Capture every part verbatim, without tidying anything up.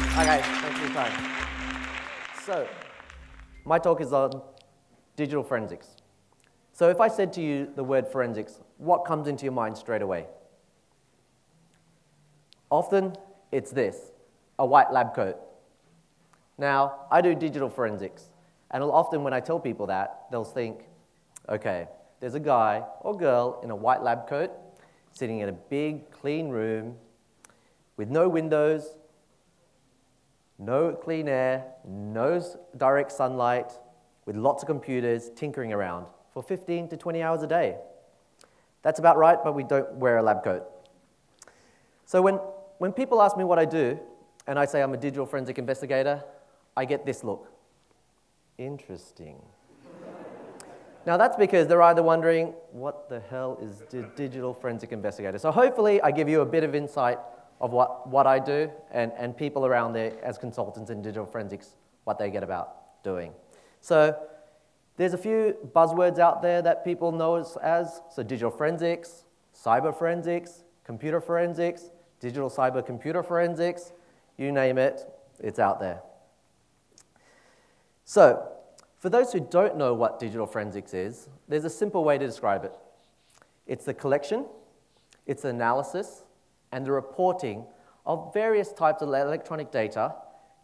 Hi guys, thanks for your time. So, my talk is on digital forensics. So if I said to you the word forensics, what comes into your mind straight away? Often, it's this, a white lab coat. Now, I do digital forensics, and often when I tell people that, they'll think, okay, there's a guy or girl in a white lab coat sitting in a big, clean room with no windows, no clean air, no direct sunlight, with lots of computers tinkering around for fifteen to twenty hours a day. That's about right, but we don't wear a lab coat. So when, when people ask me what I do, and I say I'm a digital forensic investigator, I get this look. Interesting. Now that's because they're either wondering, what the hell is a digital forensic investigator? So hopefully I give you a bit of insight of what, what I do and, and people around there as consultants in digital forensics, what they get about doing. So there's a few buzzwords out there that people know us as. So digital forensics, cyber forensics, computer forensics, digital cyber computer forensics, you name it, it's out there. So for those who don't know what digital forensics is, there's a simple way to describe it. It's the collection, it's the analysis, and the reporting of various types of electronic data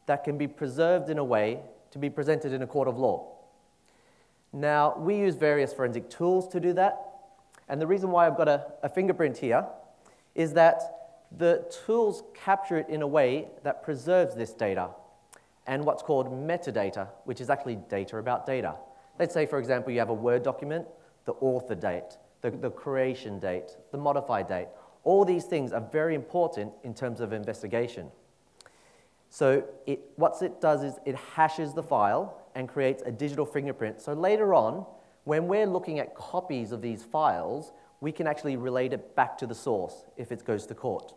that can be preserved in a way to be presented in a court of law. Now, we use various forensic tools to do that, and the reason why I've got a, a fingerprint here is that the tools capture it in a way that preserves this data, and what's called metadata, which is actually data about data. Let's say, for example, you have a Word document, the author date, the, the creation date, the modify date. All these things are very important in terms of investigation. So it, what it does is it hashes the file and creates a digital fingerprint. So later on, when we're looking at copies of these files, we can actually relate it back to the source if it goes to court.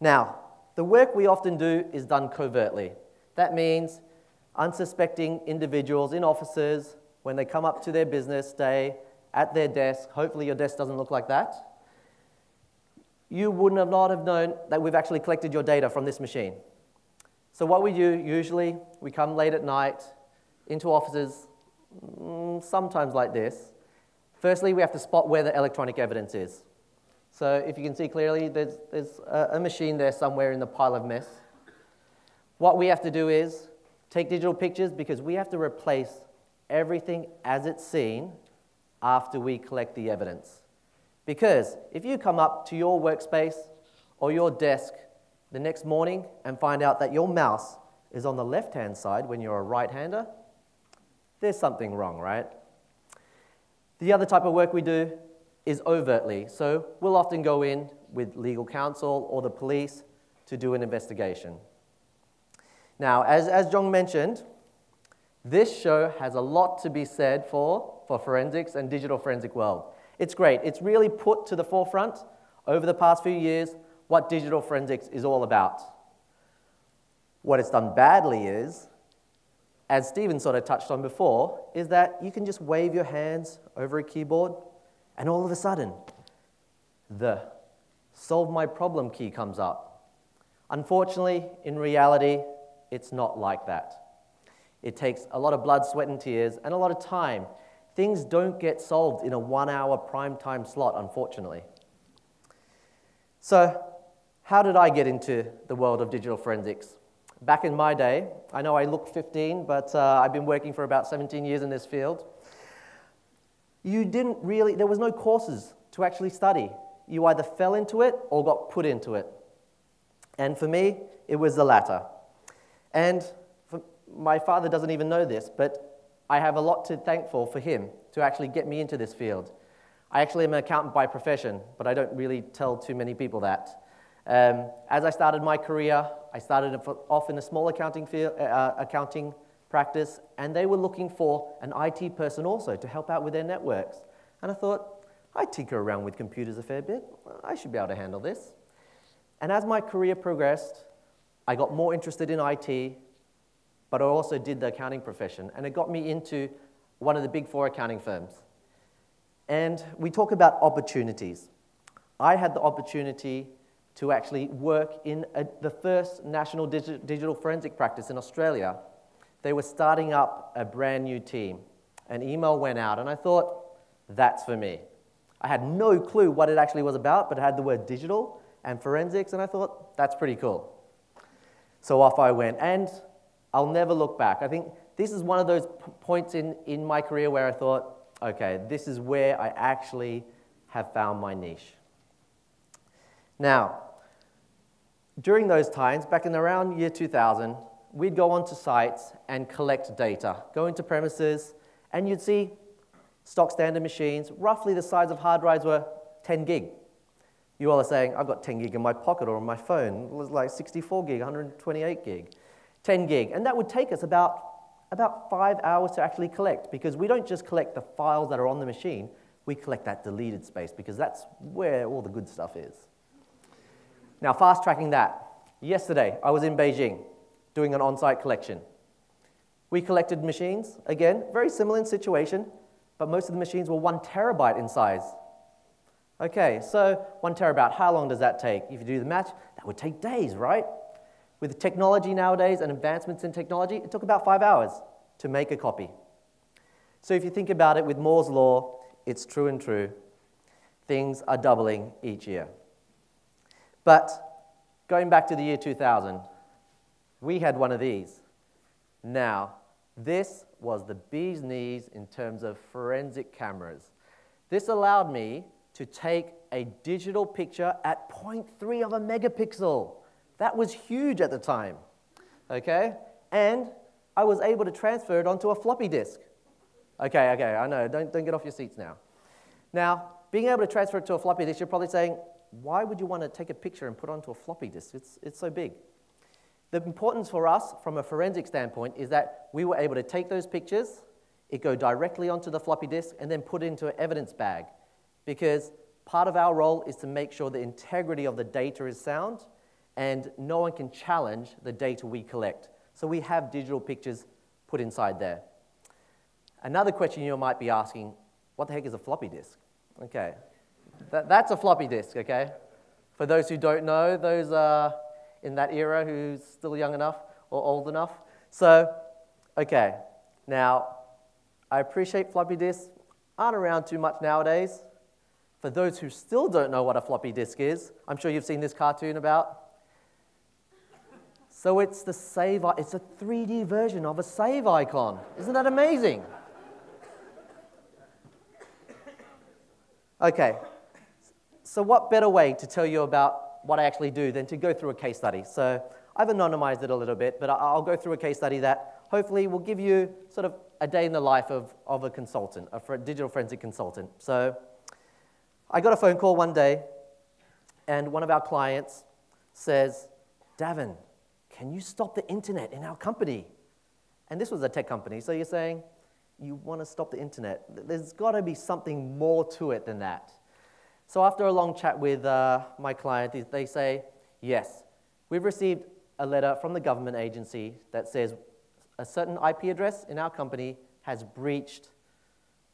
Now, the work we often do is done covertly. That means unsuspecting individuals in offices, when they come up to their business day, at their desk, hopefully your desk doesn't look like that, you wouldn't have not have known that we've actually collected your data from this machine. So what we do usually, we come late at night into offices, sometimes like this. Firstly, we have to spot where the electronic evidence is. So if you can see clearly, there's, there's a machine there somewhere in the pile of mess. What we have to do is take digital pictures because we have to replace everything as it's seen after we collect the evidence. Because if you come up to your workspace or your desk the next morning and find out that your mouse is on the left-hand side when you're a right-hander, there's something wrong, right? The other type of work we do is overtly. So we'll often go in with legal counsel or the police to do an investigation. Now, as, as Jong mentioned, this show has a lot to be said for, for forensics and digital forensic world. It's great. It's really put to the forefront over the past few years what digital forensics is all about. What it's done badly is, as Stephen sort of touched on before, is that you can just wave your hands over a keyboard and all of a sudden, the solve my problem key comes up. Unfortunately, in reality, it's not like that. It takes a lot of blood, sweat, and tears, and a lot of time. Things don't get solved in a one-hour prime time slot, unfortunately. So how did I get into the world of digital forensics? Back in my day, I know I look fifteen, but uh, I've been working for about seventeen years in this field. You didn't really, there was no courses to actually study. You either fell into it or got put into it. And for me, it was the latter. And for, my father doesn't even know this, but I have a lot to thank for for him to actually get me into this field. I actually am an accountant by profession, but I don't really tell too many people that. Um, as I started my career, I started off in a small accounting, field, uh, accounting practice, and they were looking for an I T person also to help out with their networks. And I thought, I tinker around with computers a fair bit. I should be able to handle this. And as my career progressed, I got more interested in I T, but I also did the accounting profession, and it got me into one of the big four accounting firms. And we talk about opportunities. I had the opportunity to actually work in a, the first national digi digital forensic practice in Australia. They were starting up a brand new team. An email went out, and I thought, that's for me. I had no clue what it actually was about, but it had the word digital and forensics, and I thought, that's pretty cool. So off I went, and I'll never look back. I think this is one of those points in, in my career where I thought, okay, this is where I actually have found my niche. Now, during those times, back in around year two thousand, we'd go onto sites and collect data, go into premises, and you'd see stock standard machines, roughly the size of hard drives were ten gig. You all are saying, I've got ten gig in my pocket or on my phone. It was like sixty-four gig, one hundred twenty-eight gig, ten gig. And that would take us about, about five hours to actually collect, because we don't just collect the files that are on the machine, we collect that deleted space, because that's where all the good stuff is. Now, fast tracking that. Yesterday, I was in Beijing doing an on-site collection. We collected machines, again, very similar in situation, but most of the machines were one terabyte in size. Okay, so one terabyte, how long does that take? If you do the math, that would take days, right? With technology nowadays and advancements in technology, it took about five hours to make a copy. So if you think about it with Moore's law, it's true and true. Things are doubling each year. But going back to the year two thousand, we had one of these. Now, this was the bee's knees in terms of forensic cameras. This allowed me to take a digital picture at zero point three of a megapixel. That was huge at the time, okay? And I was able to transfer it onto a floppy disk. Okay, okay, I know, don't, don't get off your seats now. Now, being able to transfer it to a floppy disk, you're probably saying, why would you want to take a picture and put onto a floppy disk? It's, it's so big. The importance for us from a forensic standpoint is that we were able to take those pictures, it go directly onto the floppy disk, and then put it into an evidence bag, because part of our role is to make sure the integrity of the data is sound and no one can challenge the data we collect. So we have digital pictures put inside there. Another question you might be asking, what the heck is a floppy disk? Okay, that, that's a floppy disk, okay? For those who don't know, those are in that era who's still young enough or old enough. So, okay, now, I appreciate floppy disks aren't around too much nowadays. For those who still don't know what a floppy disk is, I'm sure you've seen this cartoon about. So it's the save, it's a three D version of a save icon. Isn't that amazing? Okay, so what better way to tell you about what I actually do than to go through a case study. So I've anonymized it a little bit, but I'll go through a case study that hopefully will give you sort of a day in the life of, of a consultant, a digital forensic consultant. So I got a phone call one day, and one of our clients says, Davin, can you stop the internet in our company? And this was a tech company, so you're saying, you want to stop the internet. There's got to be something more to it than that. So after a long chat with uh, my client, they say, yes, we've received a letter from the government agency that says a certain I P address in our company has breached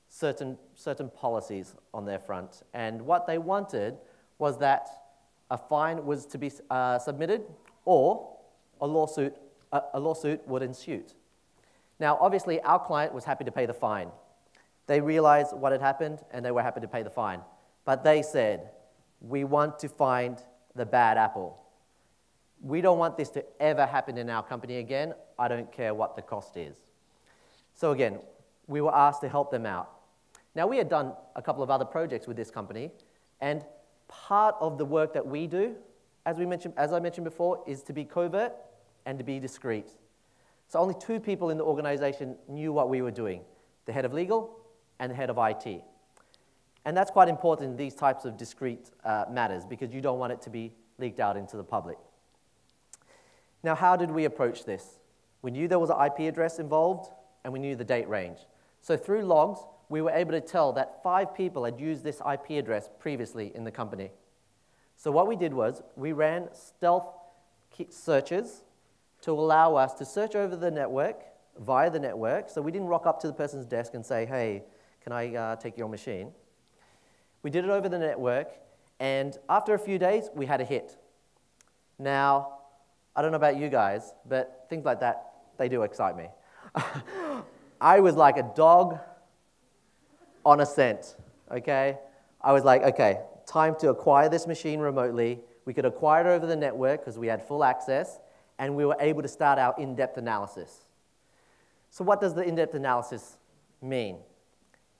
certain, certain policies on their front. And what they wanted was that a fine was to be uh, submitted or a lawsuit, a, a lawsuit would ensue. Now, obviously, our client was happy to pay the fine. They realized what had happened, and they were happy to pay the fine. But they said, we want to find the bad apple. We don't want this to ever happen in our company again. I don't care what the cost is. So again, we were asked to help them out. Now, we had done a couple of other projects with this company, and part of the work that we do, as, we mentioned, as I mentioned before, is to be covert and to be discreet. So only two people in the organization knew what we were doing, the head of legal and the head of I T. And that's quite important in these types of discrete uh, matters, because you don't want it to be leaked out into the public. Now, how did we approach this? We knew there was an I P address involved, and we knew the date range. So through logs, we were able to tell that five people had used this I P address previously in the company. So what we did was we ran stealth searches to allow us to search over the network via the network. So we didn't rock up to the person's desk and say, hey, can I uh, take your machine? We did it over the network, and after a few days, we had a hit. Now, I don't know about you guys, but things like that, they do excite me. I was like a dog on a scent, okay? I was like, okay, time to acquire this machine remotely. We could acquire it over the network because we had full access, and we were able to start our in-depth analysis. So what does the in-depth analysis mean?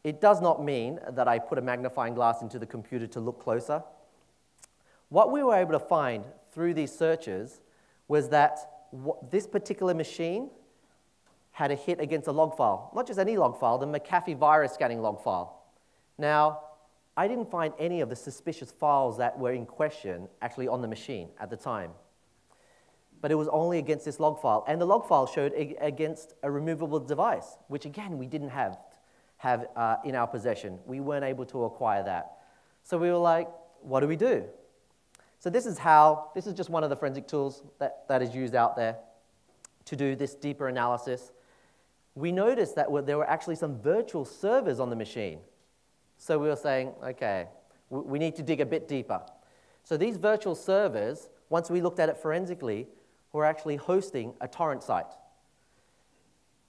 It does not mean that I put a magnifying glass into the computer to look closer. What we were able to find through these searches was that what this particular machine had a hit against a log file, not just any log file, the McAfee virus scanning log file. Now, I didn't find any of the suspicious files that were in question actually on the machine at the time. But it was only against this log file, and the log file showed against a removable device, which again, we didn't have. have uh, in our possession. We weren't able to acquire that. So we were like, what do we do? So this is how, this is just one of the forensic tools that, that is used out there to do this deeper analysis. We noticed that there were actually some virtual servers on the machine. So we were saying, okay, we need to dig a bit deeper. So these virtual servers, once we looked at it forensically, were actually hosting a torrent site.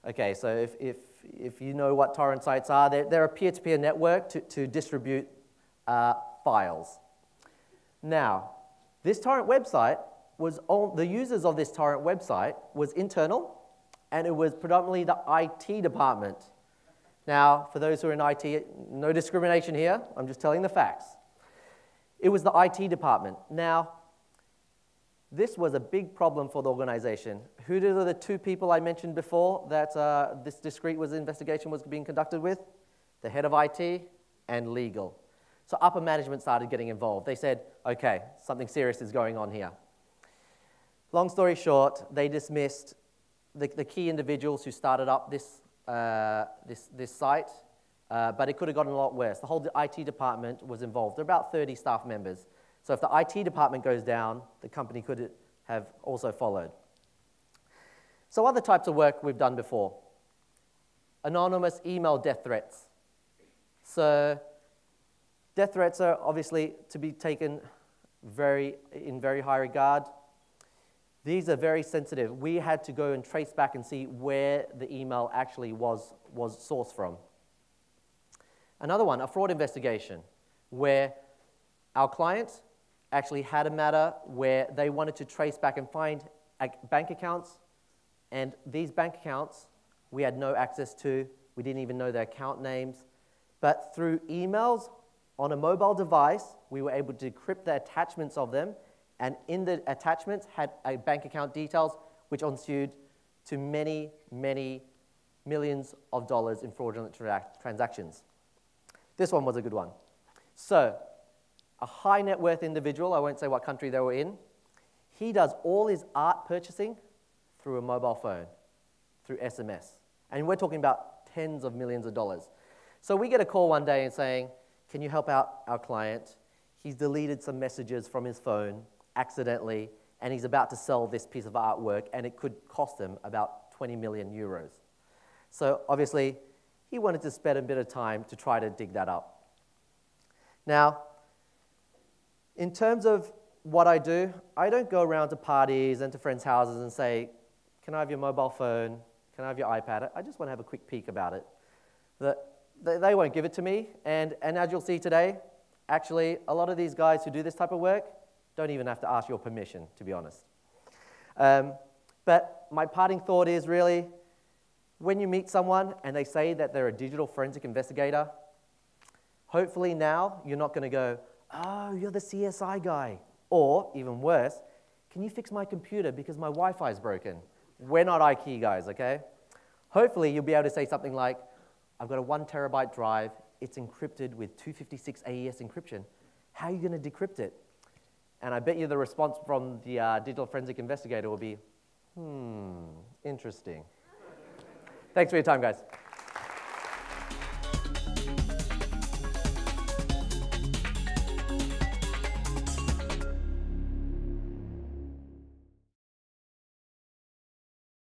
Okay, so if, if If you know what torrent sites are, they're, they're a peer-to-peer network to, to distribute uh, files. Now, this torrent website was on, the users of this torrent website was internal, and it was predominantly the I T department. Now, for those who are in I T, no discrimination here, I'm just telling the facts. It was the I T department. Now, this was a big problem for the organization. Who are the two people I mentioned before that uh, this discrete was investigation was being conducted with? The head of I T and legal. So upper management started getting involved. They said, okay, something serious is going on here. Long story short, they dismissed the, the key individuals who started up this, uh, this, this site, uh, but it could have gotten a lot worse. The whole I T department was involved. There are about thirty staff members. So if the I T department goes down, the company could have also followed. So other types of work we've done before. Anonymous email death threats. So death threats are obviously to be taken very, in very high regard. These are very sensitive. We had to go and trace back and see where the email actually was, was sourced from. Another one, a fraud investigation, where our client actually had a matter where they wanted to trace back and find bank accounts, and these bank accounts we had no access to. We didn't even know their account names. But through emails on a mobile device, we were able to decrypt the attachments of them, and in the attachments had a bank account details, which ensued to many, many millions of dollars in fraudulent tra- transactions. This one was a good one. So, a high net worth individual, I won't say what country they were in, he does all his art purchasing through a mobile phone, through S M S. And we're talking about tens of millions of dollars. So we get a call one day and saying, can you help out our client? He's deleted some messages from his phone accidentally, and he's about to sell this piece of artwork, and it could cost him about twenty million euros. So obviously, he wanted to spend a bit of time to try to dig that up. Now, in terms of what I do, I don't go around to parties and to friends' houses and say, can I have your mobile phone? Can I have your iPad? I just want to have a quick peek about it. The, they, they won't give it to me, and, and as you'll see today, actually, a lot of these guys who do this type of work don't even have to ask your permission, to be honest. Um, but my parting thought is really, when you meet someone and they say that they're a digital forensic investigator, hopefully now you're not going to go, oh, you're the C S I guy. Or, even worse, can you fix my computer because my Wi-Fi is broken? We're not I T guys, okay? Hopefully, you'll be able to say something like, I've got a one terabyte drive. It's encrypted with two fifty-six A E S encryption. How are you going to decrypt it? And I bet you the response from the uh, digital forensic investigator will be, hmm, interesting. Thanks for your time, guys.